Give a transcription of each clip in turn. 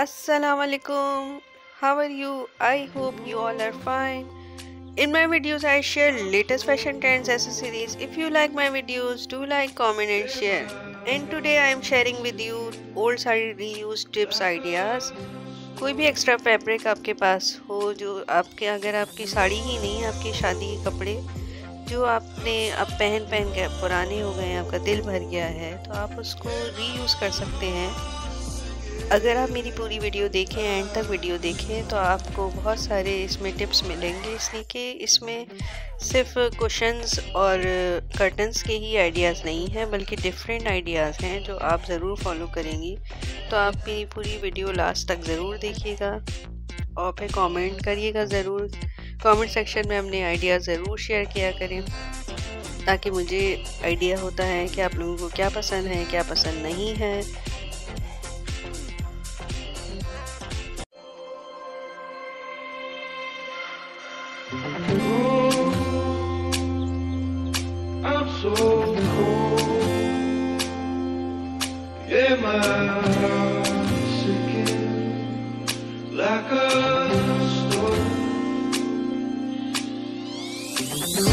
Assalamualaikum. How are you? I hope you all are fine. In my videos I share latest fashion trends, accessories. If you like my videos, do like, comment and share. And today I am sharing with you old sari reuse tips, ideas. कोई भी extra fabric आपके पास हो जो आपके, अगर आपकी साड़ी ही नहीं, आपकी शादी के कपड़े जो आपने अब पहन के पुराने हो गए हैं, आपका दिल भर गया है, तो आप उसको रीयूज़ कर सकते हैं। अगर आप मेरी पूरी वीडियो देखें, एंड तक वीडियो देखें, तो आपको बहुत सारे इसमें टिप्स मिलेंगे। इसलिए कि इसमें सिर्फ कुशन्स और कर्टन्स के ही आइडियाज़ नहीं हैं, बल्कि डिफरेंट आइडियाज़ हैं जो आप ज़रूर फॉलो करेंगी। तो आप मेरी पूरी वीडियो लास्ट तक ज़रूर देखिएगा और फिर कमेंट करिएगा ज़रूर। कमेंट सेक्शन में हमने आइडिया ज़रूर शेयर किया करें, ताकि मुझे आइडिया होता है कि आप लोगों को क्या पसंद है, क्या पसंद नहीं है। I'm so cold, yeah, my heart's sinking like a storm. So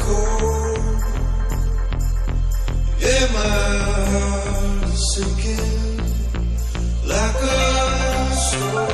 cold, yeah, my heart is sinking like a storm.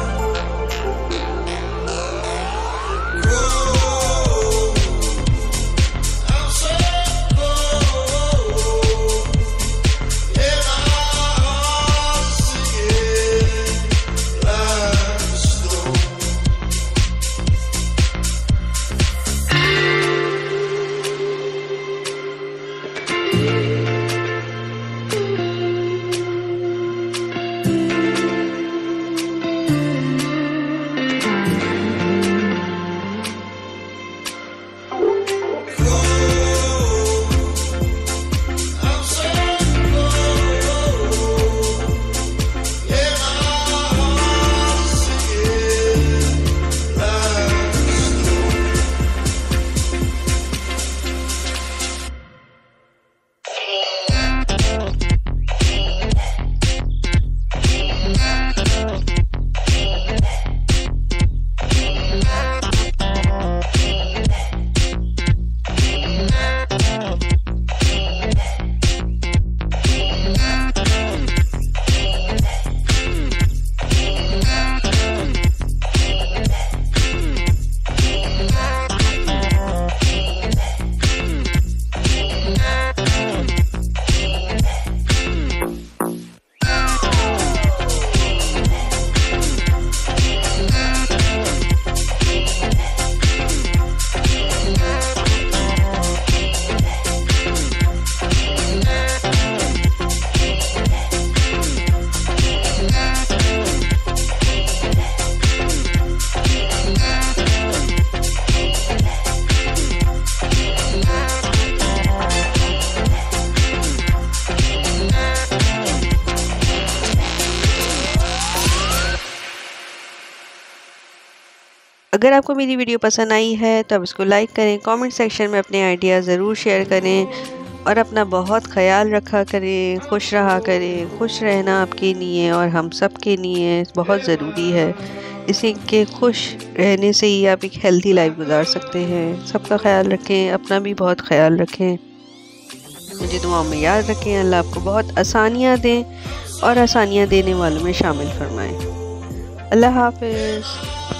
अगर आपको मेरी वीडियो पसंद आई है तो आप इसको लाइक करें, कमेंट सेक्शन में अपने आइडिया ज़रूर शेयर करें और अपना बहुत ख्याल रखा करें, खुश रहा करें। खुश रहना आपके लिए और हम सब के लिए बहुत ज़रूरी है, इसी के खुश रहने से ही आप एक हेल्दी लाइफ गुजार सकते हैं। सबका ख्याल रखें, अपना भी बहुत ख्याल रखें। मुझे दुआओं में याद रखें। अल्लाह आपको बहुत आसानियाँ दें और आसानियाँ देने वालों में शामिल फरमाएँ। अल्लाह हाफिज़।